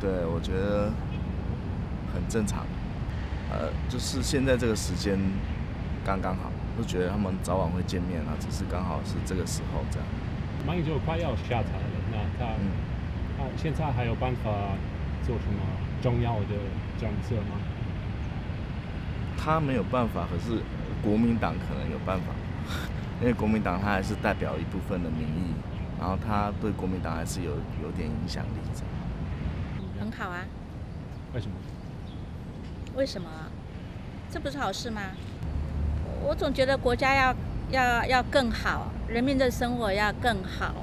对，我觉得很正常。就是现在这个时间刚刚好，就觉得他们早晚会见面啊，只是刚好是这个时候这样。马英九快要下台了，那他现在还有办法做什么重要的政策吗？他没有办法，可是国民党可能有办法，因为国民党他还是代表一部分的民意，然后他对国民党还是有点影响力这样。很好啊。为什么？为什么？这不是好事吗？我总觉得国家要更好，人民的生活要更好，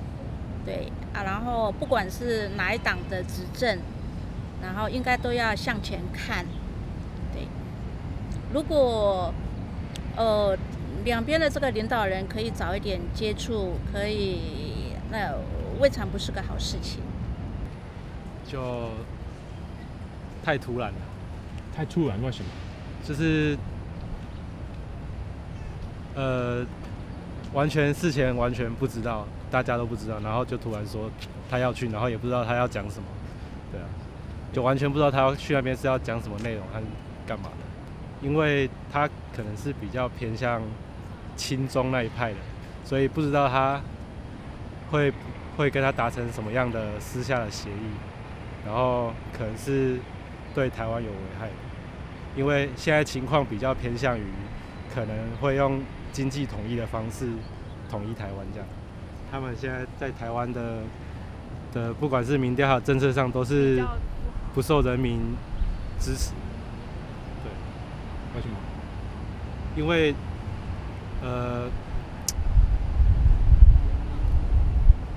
对啊。然后不管是哪一党的执政，然后应该都要向前看，对。如果两边的这个领导人可以早一点接触，可以那未尝不是个好事情。就太突然了，太突然，为什么？就是完全事前完全不知道，大家都不知道，然后就突然说他要去，然后也不知道他要讲什么，对啊，就完全不知道他要去那边是要讲什么内容和干嘛的，因为他可能是比较偏向亲中那一派的，所以不知道他会跟他达成什么样的私下的协议，然后可能是对台湾有危害的，因为现在情况比较偏向于可能会用经济统一的方式统一台湾这样。他们现在在台湾的不管是民调还有政策上都是不受人民支持。对，为什么？因为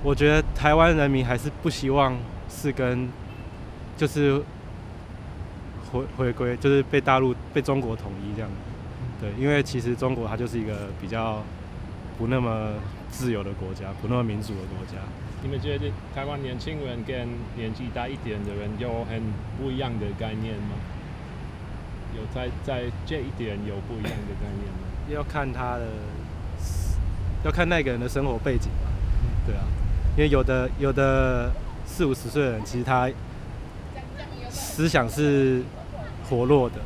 我觉得台湾人民还是不希望是跟，就是回归，就是被大陆、被中国统一这样。对，因为其实中国它就是一个比较不那么自由的国家，不那么民主的国家。你们觉得台湾年轻人跟年纪大一点的人有很不一样的概念吗？有在这一点有不一样的概念吗？要看那个人的生活背景吧。对啊。因为有的四五十岁的人，其实他思想是活络的，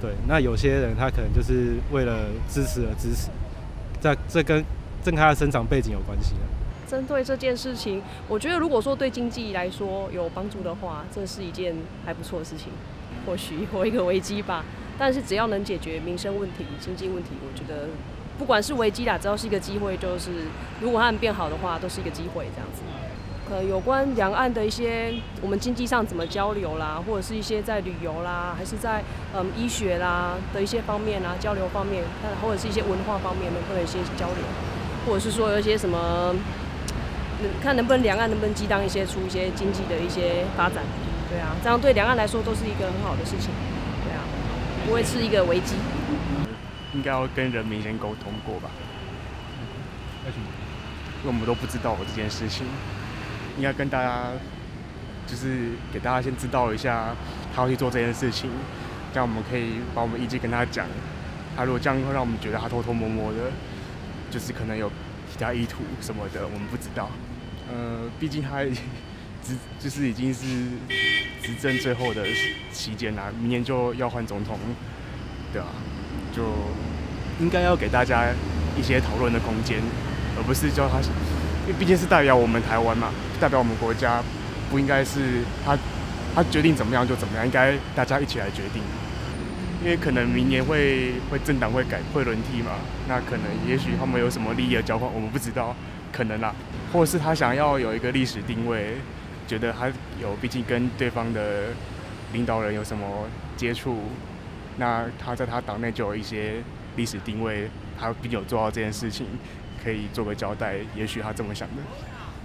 对。那有些人他可能就是为了支持而支持，这跟他的生长背景有关系啊。针对这件事情，我觉得如果说对经济来说有帮助的话，这是一件还不错的事情。或许或一个危机吧，但是只要能解决民生问题、经济问题，我觉得。不管是危机啦，只要是一个机会，就是如果他们变好的话，都是一个机会这样子。有关两岸的一些我们经济上怎么交流啦，或者是一些在旅游啦，还是在医学啦的一些方面啦，交流方面，或者是一些文化方面能不能一些交流，或者是说有一些什么，看能不能两岸能不能激荡出一些经济的一些发展，对啊，这样对两岸来说都是一个很好的事情，对啊，不会是一个危机。应该要跟人民先沟通过吧？为什么？因为我们都不知道这件事情，应该跟大家就是给大家先知道一下，他要去做这件事情，这样我们可以把我们意见跟他讲。他如果这样会让我们觉得他偷偷摸摸的，就是可能有其他意图什么的，我们不知道。毕竟他就是已经是执政最后的期间啦，明年就要换总统，对啊。就应该要给大家一些讨论的空间，而不是叫他，因为毕竟是代表我们台湾嘛，代表我们国家，不应该是他决定怎么样就怎么样，应该大家一起来决定。因为可能明年会政党会轮替嘛，那可能也许他们有什么利益的交换，我们不知道，可能啦，或者是他想要有一个历史定位，觉得他有毕竟跟对方的领导人有什么接触。那他在他党内就有一些历史定位，他并有做到这件事情，可以做个交代，也许他这么想的。